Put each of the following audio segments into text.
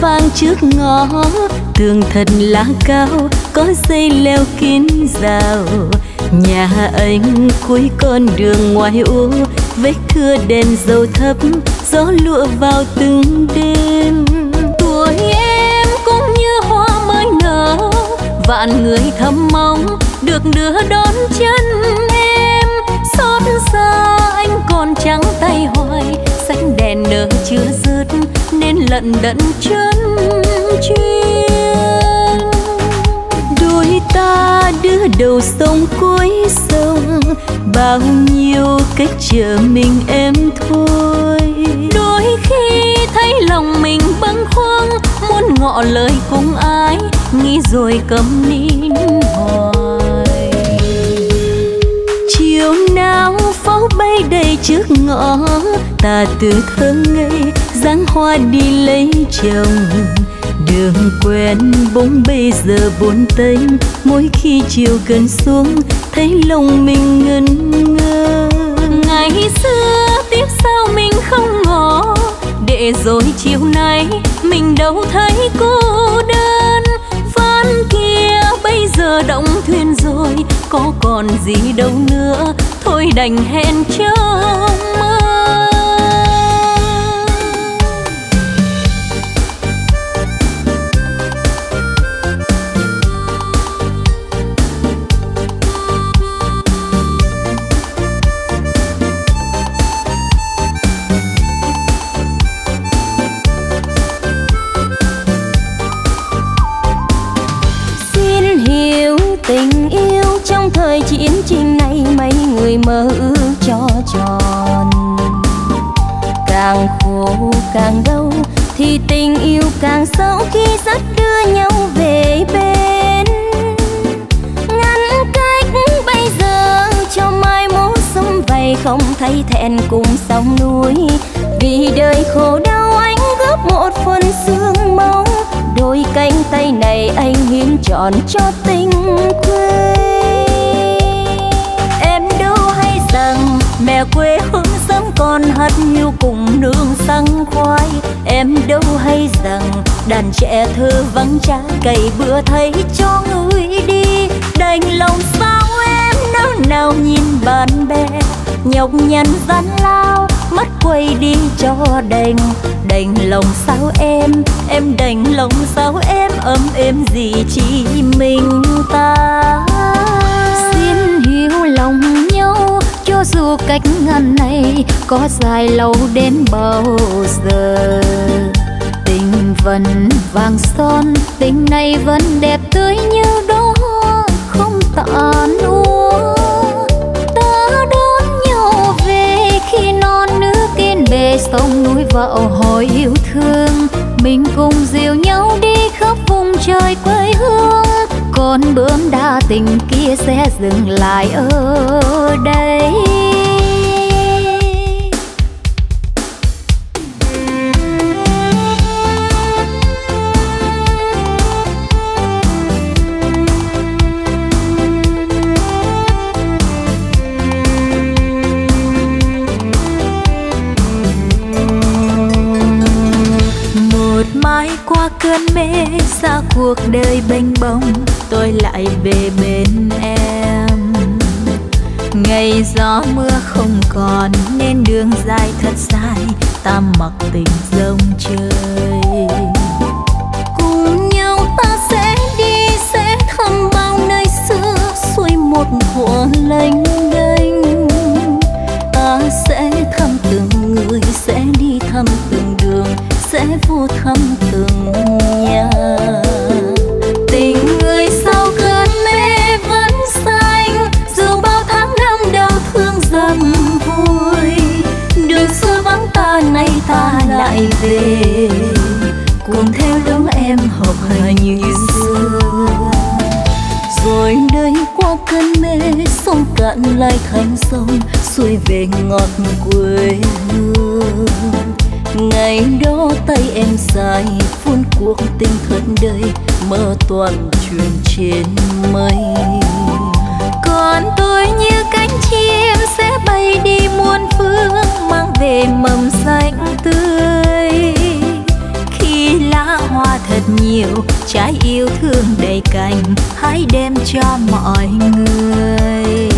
vang trước ngõ, tường thật là cao, có dây leo kín rào. Nhà anh cuối con đường ngoài ô, vết thưa đèn dầu thấp, gió lụa vào từng đêm. Tuổi em cũng như hoa mới nở, vạn người thầm mong được đưa đón chân em. Xót xa anh còn trắng tay hoài, sánh đèn nở chưa dứt nên lận đận chân chuyên. Đôi ta đưa đầu sông cuối sông, bao nhiêu cách chờ mình em thôi. Đôi khi thấy lòng mình bâng khuâng, muốn ngỏ lời cùng ai, nghĩ rồi câm nín hoài. Chiều nào pháo bay đầy trước ngõ, ta từ thơ ngây dáng hoa đi lấy chồng. Đường quen bóng bây giờ bốn tênh, mỗi khi chiều gần xuống thấy lòng mình ngẩn ngơ. Ngày xưa tiếc sao mình không ngỏ, để rồi chiều nay mình đâu thấy cô đơn. Phán kia bây giờ động thuyền rồi, có còn gì đâu nữa, thôi đành hẹn trong mơ. Chiến tranh này mấy người mơ ước cho tròn, càng khổ càng đau thì tình yêu càng sâu, khi dắt đưa nhau về bên ngăn cách. Bây giờ cho mai mốt sum vầy không thấy thẹn cùng sông núi, vì đời khổ đau anh góp một phần xương máu. Đôi cánh tay này anh hiến trọn cho tình quê. Rằng mẹ quê hương sớm còn hát hiu cùng nương săng khoai. Em đâu hay rằng đàn trẻ thơ vắng cha cày bữa thấy cho người đi. Đành lòng sao em nỡ nào nhìn bạn bè nhọc nhằn gian lao, mắt quay đi cho đành. Đành lòng sao em đành lòng sao em ấm êm gì chỉ mình ta. Xin hiểu lòng nhau, cho dù cách ngàn này có dài lâu đến bao giờ, tình vẫn vàng son, tình này vẫn đẹp tươi như đó không tàn úa. Ta đón nhau về khi non nước yên bề, sông núi vậu hồi yêu thương. Mình cùng dìu nhau đi khắp vùng trời quê hương, con bướm đa tình kia sẽ dừng lại ở đây. Một mai qua cơn mê xa cuộc đời bênh bông, tôi lại về bên em. Ngày gió mưa không còn nên đường dài thật dài, ta mặc tình rông chơi. Cùng nhau ta sẽ đi, sẽ thăm bao nơi xưa, xuôi một mùa lênh đênh. Ta sẽ thăm từng người, sẽ đi thăm từng đường, sẽ vô thăm từng nhà. Tình người sau cơn mê vẫn xanh, dù bao tháng năm đau thương dầm vui. Đường xưa vắng ta nay ta lại về, cùng theo đống em hợp hành như xưa. Rồi đây qua cơn mê, sông cạn lại thành sông, xuôi về ngọt quê hương. Ngày đó tay em dài, phun cuộc tình thật đời, mơ toàn truyền trên mây. Còn tôi như cánh chim sẽ bay đi muôn phương, mang về mầm xanh tươi. Khi lãng nhiều trái yêu thương đầy cành, hãy đem cho mọi người.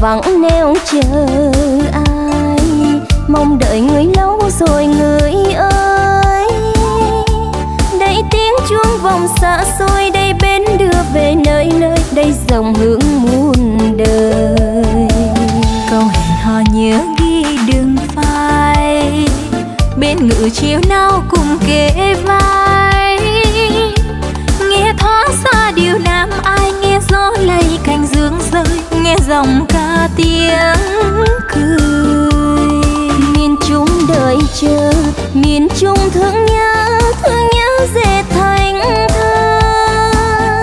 Vắng neo chờ ai, mong đợi người lâu rồi người ơi. Đây tiếng chuông vòng xa xôi, đây bến đưa về nơi nơi, đây dòng hướng muôn đời. Câu hẹn hò nhớ ghi đường phai, bên ngự chiều nào cùng kề vai. Nghe thoáng xa điều làm ai, nghe gió lay cành dương rơi, nghe dòng ca tiếng cười. Miền Trung đợi chờ, miền Trung thương nhớ dệt thành thơ.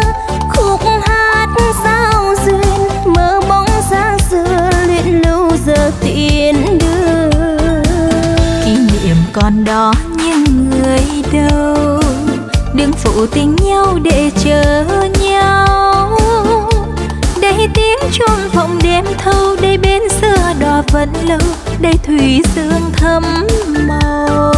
Khúc hát giao duyên, mơ bóng xa xưa luyện lưu giờ tiễn đưa. Kỷ niệm còn đó nhưng người đâu, đừng phụ tình nhau để chờ nhau. Đây tiếng chuông vọng đêm thâu, đây bến xưa đò vẫn lâu, đây thủy dương thấm màu.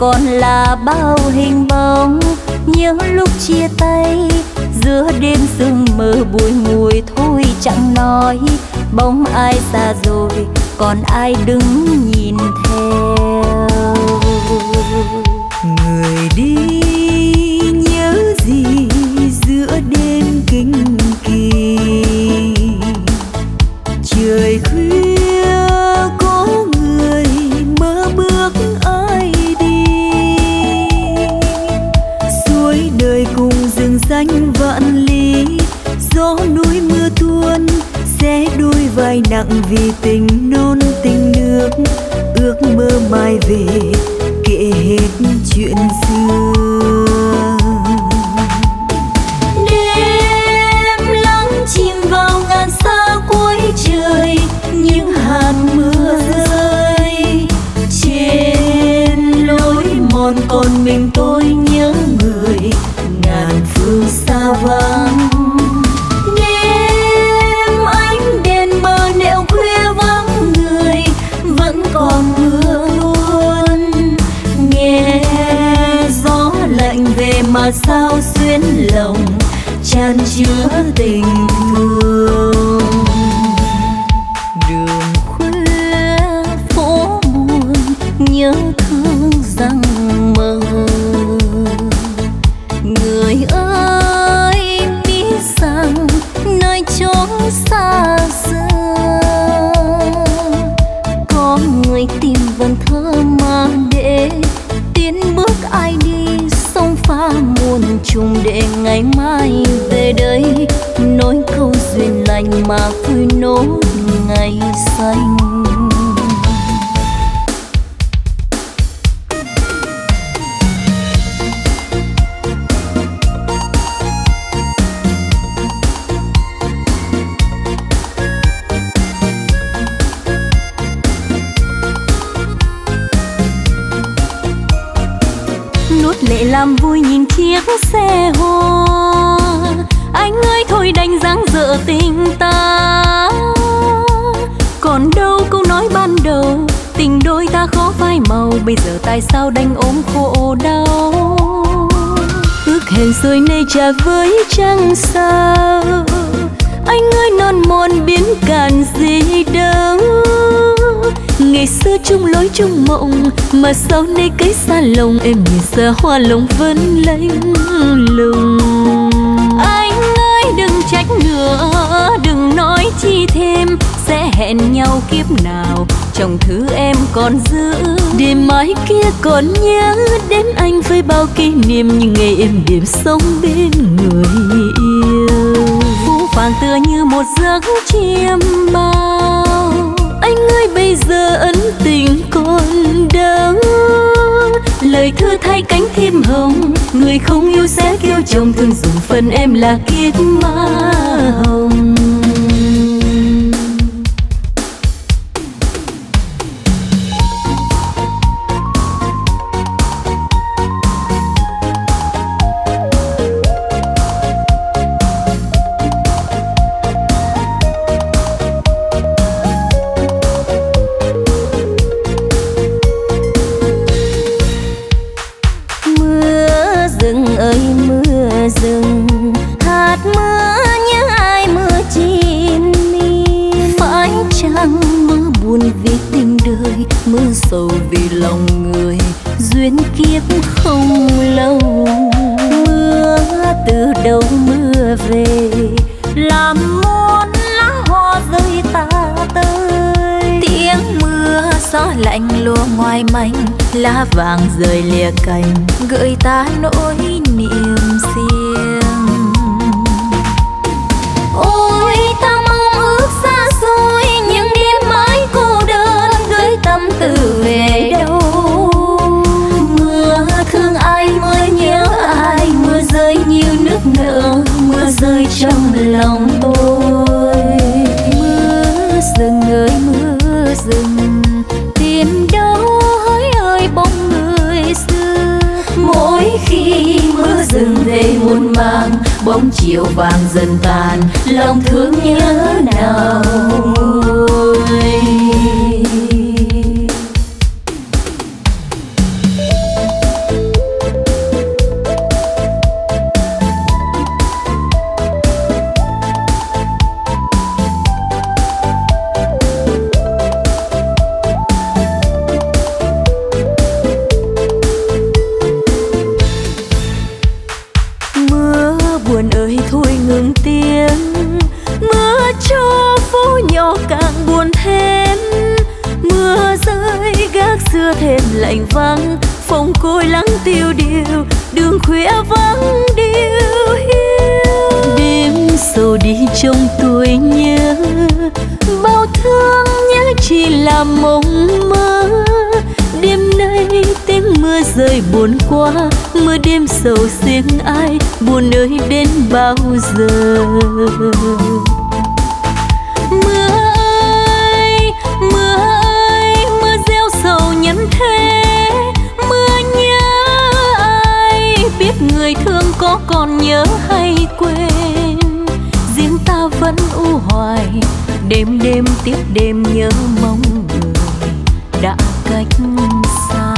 Còn là bao hình bóng nhớ lúc chia tay, giữa đêm sương mờ bụi mùi thôi chẳng nói. Bóng ai xa rồi còn ai đứng nhìn theo. Người đi nhớ gì giữa đêm kinh kỳ. Trời khuya có người mơ bước ai đi. Suối đời cùng rừng xanh vạn lý, gió núi mưa tuôn xé đôi vai. vai nặng vì tình non tình nước, ước mơ mai về kể hết chuyện xưa. Đêm lắng chìm vào ngàn xa cuối trời, những hạt mưa rơi trên lối mòn, còn mình tôi nhớ người ngàn phương xa vắng. Mà sao xuyên lòng chan chứa tình thương, đường khuya phố buồn nhớ thương rằng mơ. Người ơi biết rằng nơi chốn xa xưa có người tìm vần thơ mà để tiến bước ai đi sông pha muôn trùng, để ngày mai về đây nói câu duyên lành mà vui nốt ngày xanh. Làm vui nhìn chiếc xe hoa, anh ơi thôi đành dáng dở tình ta. Còn đâu câu nói ban đầu, tình đôi ta khó phai màu, bây giờ tại sao đành ôm khổ đau. Ước hẹn rồi nay trả với trăng sao, anh ơi non mòn biến cạn gì đâu. Ngày xưa chung lối chung mộng, mà sau nay cấy xa lòng, em nhìn xa hoa lòng vẫn lạnh lùng. Anh ơi đừng trách nữa, đừng nói chi thêm, sẽ hẹn nhau kiếp nào trong thứ em còn giữ. Để mãi kia còn nhớ đến anh với bao kỷ niệm, những ngày em điểm sống bên người yêu. Phú vàng tựa như một giấc chiêm bao, anh ơi bây giờ ân tình còn đâu. Lời thưa thay cánh thêm hồng, người không yêu sẽ kêu chồng, thường dùng phần em là kiếp má hồng. Lá vàng rời lìa cành, gợi ta nỗi niềm riêng. Ôi ta mong ước xa xôi, những đêm mãi cô đơn, gửi tâm tư về đâu. Mưa thương ai, mưa nhớ ai, mưa rơi như nước nở, mưa rơi trong lòng tôi. Mưa rừng ơi mưa rừng, tìm đâu bóng người xưa. Mỗi khi mưa rừng về muôn mang, bóng chiều vàng dần tàn, lòng thương nhớ nào ơi. Thêm lạnh vắng phòng côi lắng tiêu điều, đường khuya vắng điêu hiu. Đêm sầu đi trong tuổi nhớ bao là mộng mơ. Đêm nay tiếng mưa rơi buồn quá, mưa đêm sầu riêng ai buồn ơi đến bao giờ. Mưa ơi, mưa gieo sầu nhân thế. Mưa nhớ ai, biết người thương có còn nhớ hay quên. Riêng ta vẫn u hoài, đêm đêm tiếc đêm nhớ mong người đã cách xa.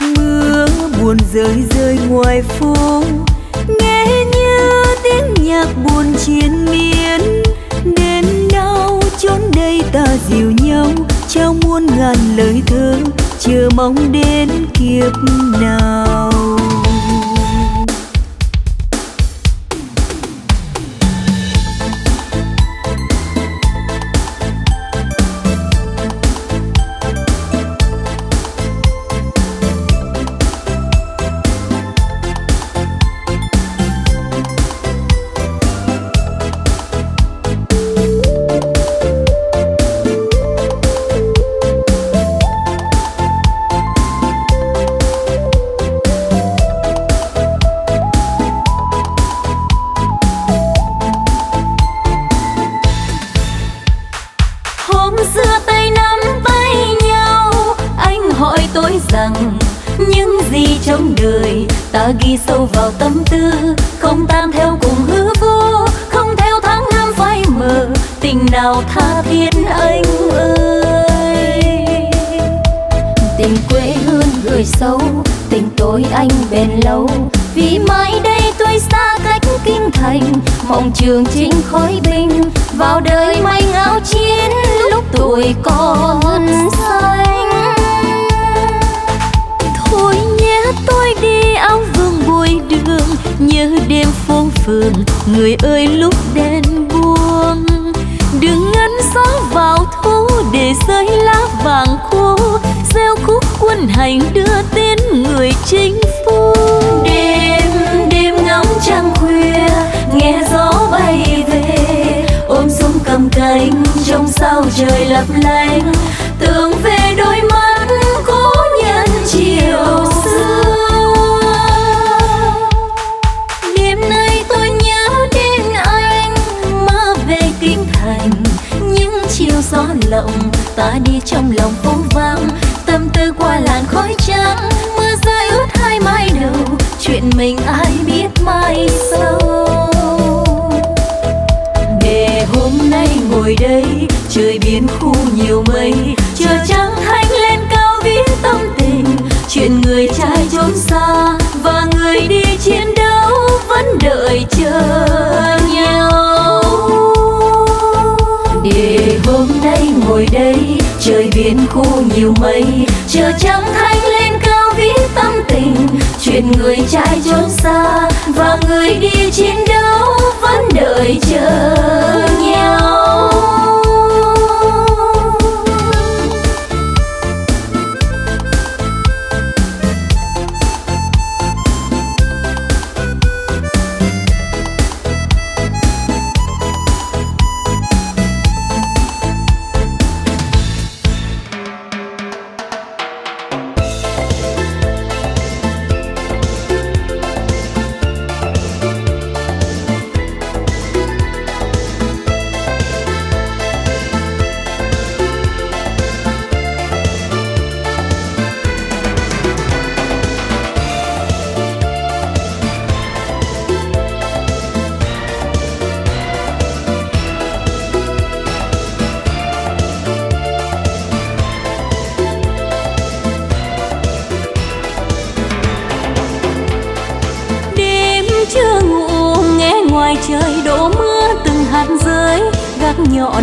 Mưa buồn rơi rơi ngoài phố, nghe như tiếng nhạc buồn triền miên. Đến đâu chốn đây ta dìu nhau, trao muôn ngàn lời thơ, chờ mong đến kiếp nào. Ghi sâu vào tâm tư, không tan theo cùng hư vô, không theo tháng năm phai mờ, tình nào tha thiết anh ơi. Tình quê hương gửi sâu, tình tối anh bền lâu, vì mãi đây tôi xa cách kinh thành, mộng trường chinh khói binh, vào đời may áo chiến lúc tuổi còn xanh. Thôi nhé tôi đi áo vương bụi đường, nhớ đêm phố phường người ơi lúc đen buông. Đừng ngăn gió vào thu để rơi lá vàng khô, gieo khúc quân hành đưa tin người chính phủ. Đêm đêm ngóng trăng khuya, nghe gió bay về, ôm súng cầm cánh trong sao trời lấp lánh, tưởng về đôi mắt cố nhân chiều xưa. Đêm nay tôi nhớ đến anh, mơ về kinh thành, những chiều gió lộng ta đi trong lòng phố vắng, tâm tư qua làn khói trắng, mưa rơi ướt hai mái đầu, chuyện mình ai biết mai sau. Để hôm nay ngồi đây trời biến khu nhiều mây, chờ trăng thanh lên cao viết tâm tình, chuyện người trai chốn xa và người đi chiến đấu vẫn đợi chờ nhau. Để hôm nay ngồi đây trời biến khu nhiều mây, chờ trăng thanh lên cao viết tâm tình, chuyện người trai chốn xa và người đi chiến đấu vẫn đợi chờ nhau.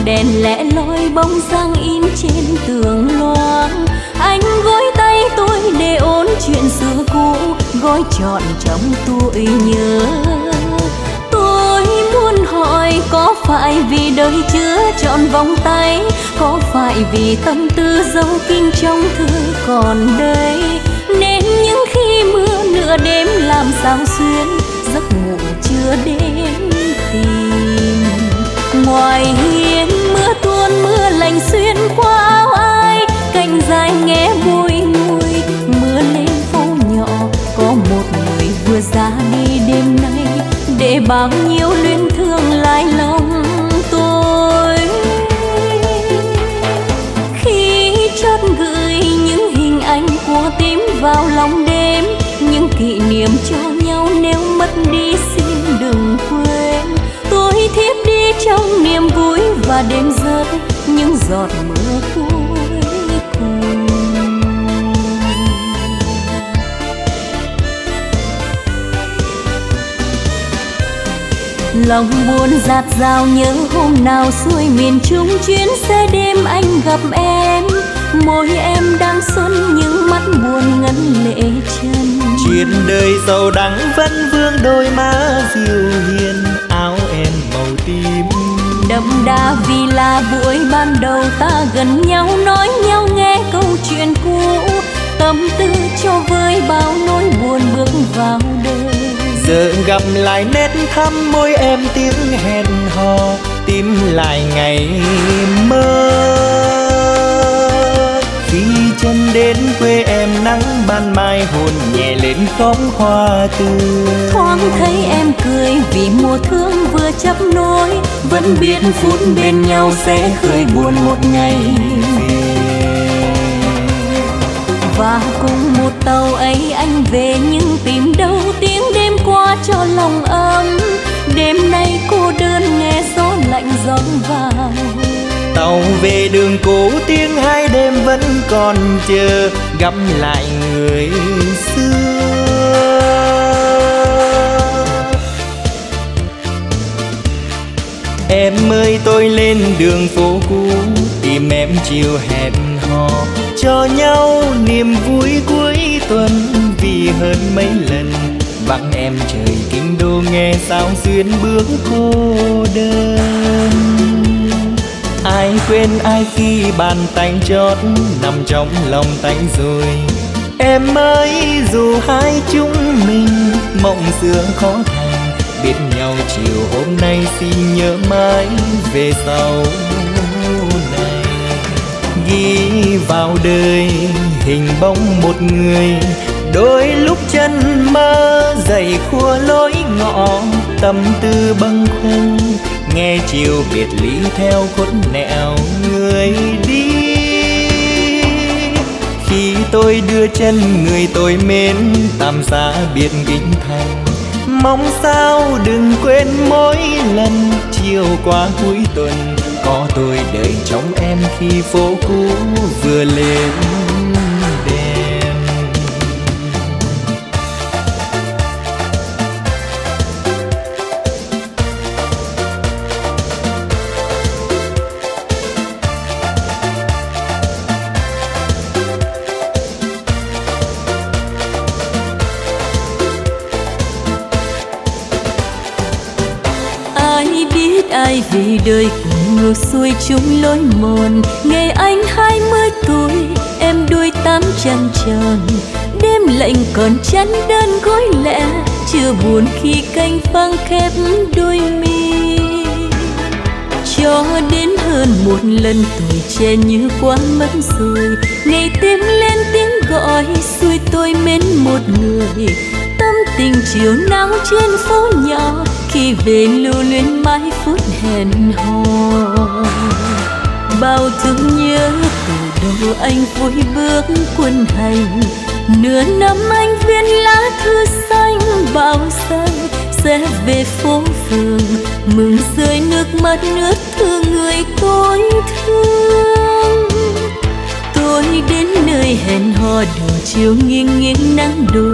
Đèn lẻ loi bóng dáng in trên tường loang, anh gối tay tôi để ôn chuyện xưa cũ, gói trọn trong tuổi nhớ. Tôi muốn hỏi có phải vì đời chưa trọn vòng tay, có phải vì tâm tư dấu kín trong thư còn đây, nên những khi mưa nửa đêm làm sao xuyên giấc ngủ chưa đến tìm. Ngoài hiên mưa tuôn xuyên qua áo ai, cành dài nghe bùi ngùi. Mưa lên phố nhỏ có một người vừa ra đi đêm nay, để bao nhiêu luyến thương lại lòng tôi. Khi chót gửi những hình ảnh của tím vào lòng đêm, những kỷ niệm cho nhau nếu mất đi xin đừng quên. Tôi thiếp đi trong niềm vui và đêm rơi những giọt mưa cuối cùng. Lòng buồn dạt dào nhớ hôm nào xuôi miền Trung chuyến xe đêm anh gặp em. Môi em đang xuân những mắt buồn ngấn lệ chân. Chuyện đời giàu đắng vẫn vương đôi má dịu hiền, áo em màu tím đậm đà vì là buổi ban đầu ta gần nhau nói nhau nghe câu chuyện cũ. Tâm tư cho vơi bao nỗi buồn bước vào đời, giờ gặp lại nét thăm môi em tiếng hẹn hò tìm lại ngày mơ. Khi chân đến quê em nắng ban mai hồn nhẹ lên khóm hoa tươi. Thoáng thấy em cười vì mùa thương vừa chấp nối, vẫn biết phút bên nhau sẽ khơi buồn một ngày. Và cùng một tàu ấy anh về nhưng tìm đâu tiếng đêm qua cho lòng ấm. Đêm nay cô đơn nghe gió lạnh gión vào. Tàu về đường cũ tiếng hai đêm vẫn còn chờ gặp lại người xưa. Em ơi tôi lên đường phố cũ tìm em chiều hẹn hò, cho nhau niềm vui cuối tuần vì hơn mấy lần vắng em trời kinh đô nghe sao xuyên bước cô đơn. Ai quên ai khi bàn tay chót nằm trong lòng tánh rồi. Em ơi dù hai chúng mình mộng xưa khó thành, biết nhau chiều hôm nay xin nhớ mãi về sau này. Ghi vào đời hình bóng một người, đôi lúc chân mơ dày khua lối ngõ, tâm tư bâng khuâng nghe chiều biệt lý theo khuất nẻo người đi. Khi tôi đưa chân người tôi mến tạm xa biệt kinh thành, mong sao đừng quên mỗi lần chiều qua cuối tuần có tôi đợi trong em khi phố cũ vừa lên. Vì đời cùng ngược xuôi chúng lối mòn, ngày anh 20 tuổi, em đôi 8 chân tròn. Đêm lạnh còn chăn đơn gối lẻ, chưa buồn khi canh phăng khép đôi mi. Cho đến hơn một lần tuổi trẻ như quá mất rồi, ngày tim lên tiếng gọi xuôi tôi mến một người. Tâm tình chiều nắng trên phố nhỏ, khi về lưu luyến mãi phút hẹn hò. Bao thương nhớ từ đầu anh vui bước quân hành, nửa năm anh viết lá thư xanh bao xanh sẽ về phố phường mừng rơi nước mắt nước thương người tôi thương. Tôi đến nơi hẹn hò đầu chiều nghiêng nghiêng nắng đổ,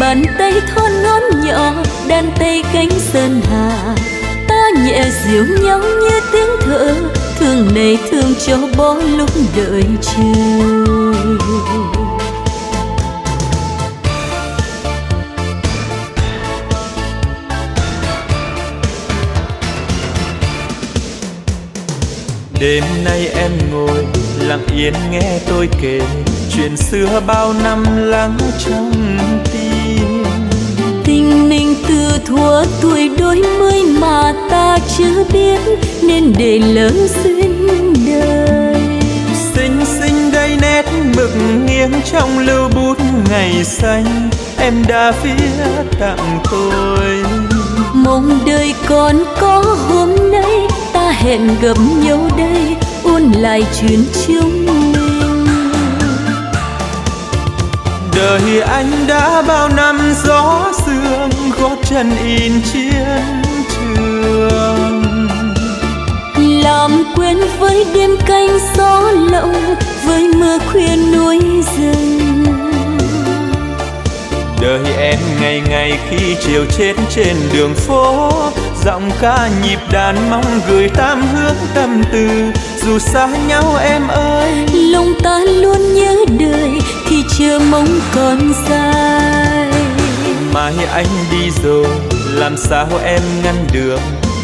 bàn tay thon ngón nhỏ đan tay cánh sơn hà. Ta nhẹ dịu nhau như tiếng thở, thương này thương cho bó lúc đợi chiều. Đêm nay em ngồi lặng yên nghe tôi kể chuyện xưa bao năm lắng trong tim. Tình mình từ thuở tuổi đôi mươi mà ta chưa biết, nên để lỡ duyên đời. nét mực nghiêng trong lưu bút ngày xanh em đã viết tặng tôi. Mong đời còn có hôm nay, ta hẹn gặp nhau đây, ôn lại chuyện chúng mình. Đời anh đã bao năm gió sương, gót chân in chiến trường. Làm quen với đêm canh gió lộng, với mưa khuya núi rừng. Đời em ngày ngày khi chiều chết trên đường phố, giọng ca nhịp đàn mong gửi tam hướng tâm tư. Dù xa nhau em ơi, lòng ta luôn nhớ đời khi chưa mong còn dài. Mai anh đi rồi, làm sao em ngăn được,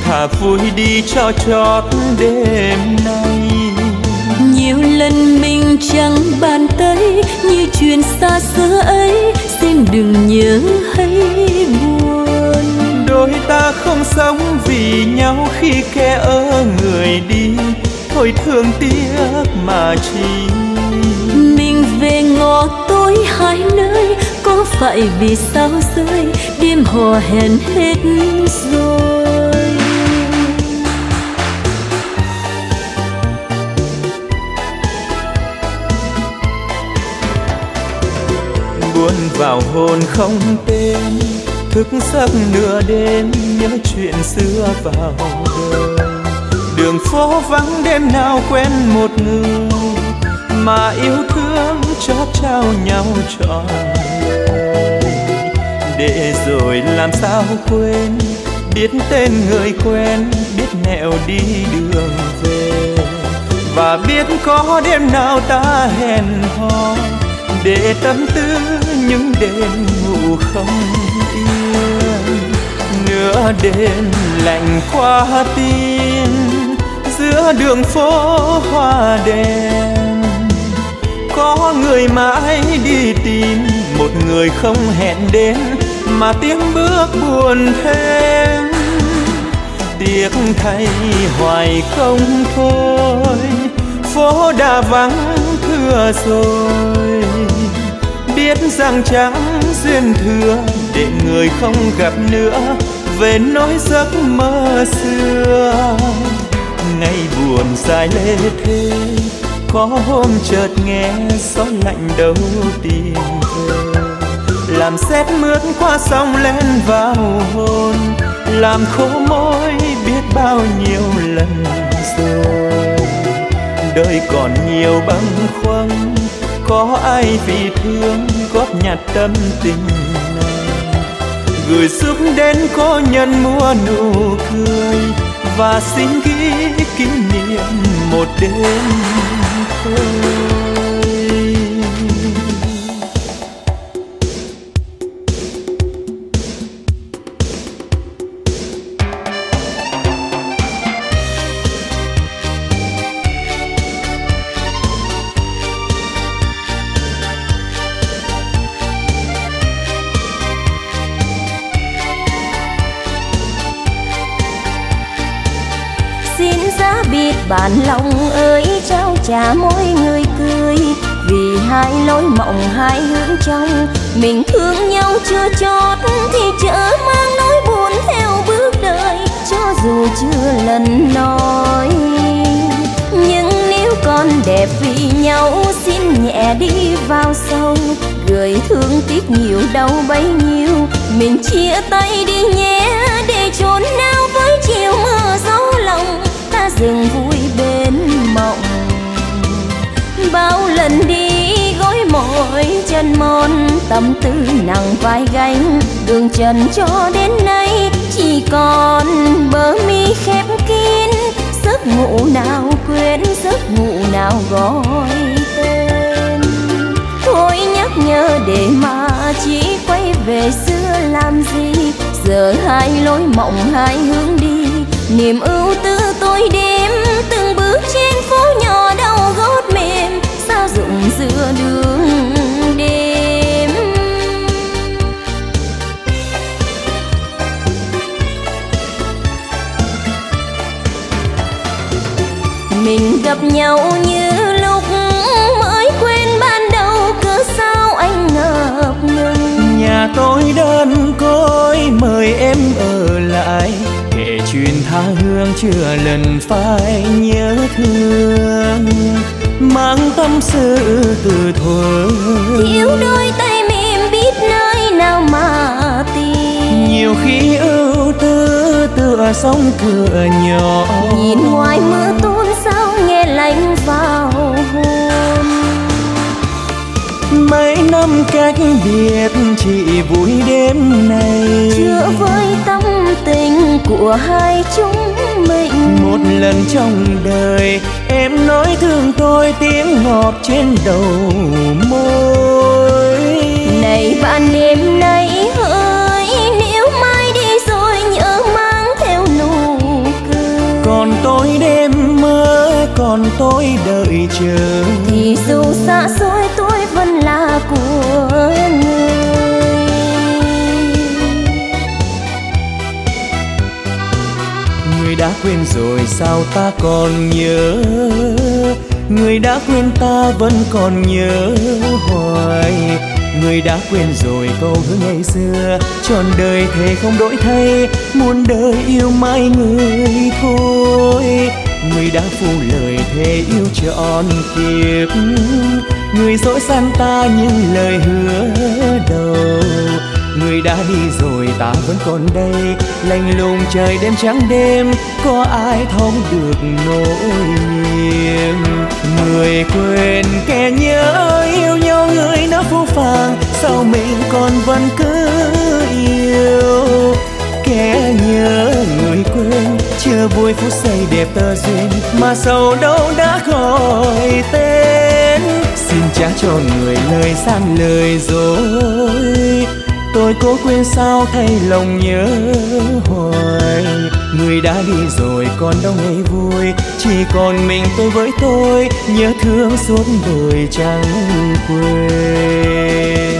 thà vui đi cho chót đêm nay. Nhiều lần mình chẳng bàn tới như chuyện xa xưa ấy, xin đừng nhớ hay buồn. Đôi ta không sống vì nhau khi kẻ ở người đi, thôi thương tiếc mà chi. Mình về ngõ tối hai nơi, có phải vì sao rơi đêm hò hẹn hết rồi. Buồn vào hồn không tên, thức giấc nửa đêm nhớ chuyện xưa vào đời. Đường phố vắng đêm nào quen một người, mà yêu thương cho trao nhau trọn đời. Để rồi làm sao quên, biết tên người quen, biết nẻo đi đường về. Và biết có đêm nào ta hẹn hò, để tâm tư những đêm ngủ không yên. Nửa đêm lạnh qua tim, giữa đường phố hoa đèn, có người mãi đi tìm, một người không hẹn đến, mà tiếng bước buồn thêm. Tiếc thay hoài không thôi, phố đã vắng thưa rồi. Biết rằng chẳng duyên thừa, để người không gặp nữa, về nỗi giấc mơ xưa. Ngày buồn dài lê thế, có hôm chợt nghe gió lạnh đâu tìm về. Làm sét mướt qua sông lén vào hồn, làm khô môi biết bao nhiêu lần rồi. Đời còn nhiều băn khoăn, có ai vì thương góp nhặt tâm tình này, gửi giúp đến cô nhân mua nụ cười, và xin ghi kỷ niệm một đêm thôi. Bạn lòng ơi trao trả mỗi người cười, vì hai lối mộng hai hướng trong, mình thương nhau chưa chót thì chớ mang nỗi buồn theo bước đời, cho dù chưa lần nói. Nhưng nếu còn đẹp vì nhau, xin nhẹ đi vào sâu, người thương tiếc nhiều đau bấy nhiêu, mình chia tay đi nhé, để chốn nào với chiều mưa gió lòng, ta dừng vui bên mộng. Bao lần đi gối mỏi chân mòn, tâm tư nặng vai gánh, đường trần cho đến nay chỉ còn bờ mi khép kín, giấc ngủ nào quên, giấc ngủ nào gọi tên. Thôi nhắc nhớ để mà chỉ quay về xưa làm gì, giờ hai lối mộng hai hướng đi, niềm ưu tư tôi đêm từng bước trên phố nhỏ đau gót mềm, sao rụng giữa đường đêm. Mình gặp nhau như lúc mới quen nhà tôi đơn côi, mời em ở lại kể chuyện tha hương chưa lần phai nhớ thương, mang tâm sự từ thuở thiếu đôi tay mềm biết nơi nào mà tìm. Nhiều khi ưu tư tựa sóng cửa nhỏ, nhìn hoài mưa tuôn sao nghe lạnh vào hồn. Mấy năm cách biệt chỉ vui đêm nay chữa với tâm tình của hai chúng mình. Một lần trong đời em nói thương tôi, tiếng ngọt trên đầu môi. Này bạn đêm nay ơi, nếu mai đi rồi nhớ mang theo nụ cười. Còn tôi đêm mơ, còn tôi đợi chờ, thì dù xa xôi tôi vẫn là của người. Người đã quên rồi sao ta còn nhớ, người đã quên ta vẫn còn nhớ hoài. Người đã quên rồi câu hứa ngày xưa, trọn đời thề không đổi thay, muôn đời yêu mãi người thôi. Người đã phụ lời thề yêu trọn kiếp, người dối gian ta những lời hứa đầu. Người đã đi rồi ta vẫn còn đây, lạnh lùng trời đêm trắng đêm, có ai thấu được nỗi niềm. Người quên kẻ nhớ yêu nhau, người đã phũ phàng sao mình còn vẫn cứ yêu. Kẻ nhớ người quên chưa vui phút giây đẹp tơ duyên, mà sầu đâu đã gọi tên. Xin trả cho người lời gian lời dối, tôi cố quên sao thay lòng nhớ hoài. Người đã đi rồi còn đâu ngày vui, chỉ còn mình tôi với tôi, nhớ thương suốt đời chẳng quên.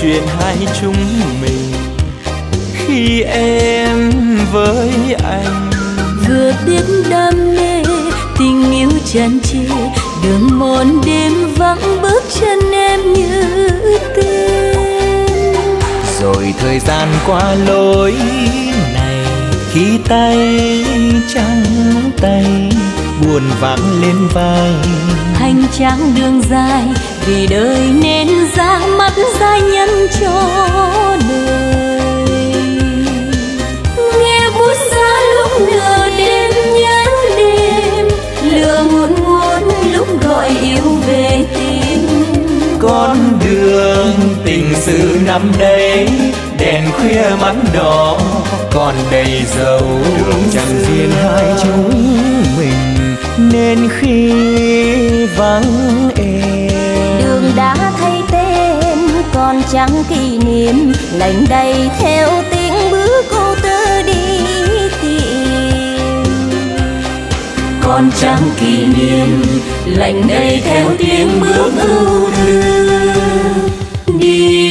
Chuyện hai chúng mình khi em với anh vừa biết đam mê tình yêu tràn trề, đường mòn đêm vắng bước chân em như tên. Rồi thời gian qua lối này khi tay trắng tay buồn vắng lên vai, hành trang đường dài vì đời nên ra mắt gia nhân cho đời. Nghe bút giá lúc nửa đêm nhớ đêm, lửa muốn muốn lúc gọi yêu về tim. Con đường tình sự năm đây, đèn khuya mắn đỏ còn đầy dấu. Đường chẳng duyên hai chúng mình, nên khi vắng em đã thay tên, còn chẳng kỷ niệm lạnh đầy theo tiếng bước cô tơ đi tìm. Còn chẳng kỷ niệm lạnh đầy theo tiếng bước ưu tư đi.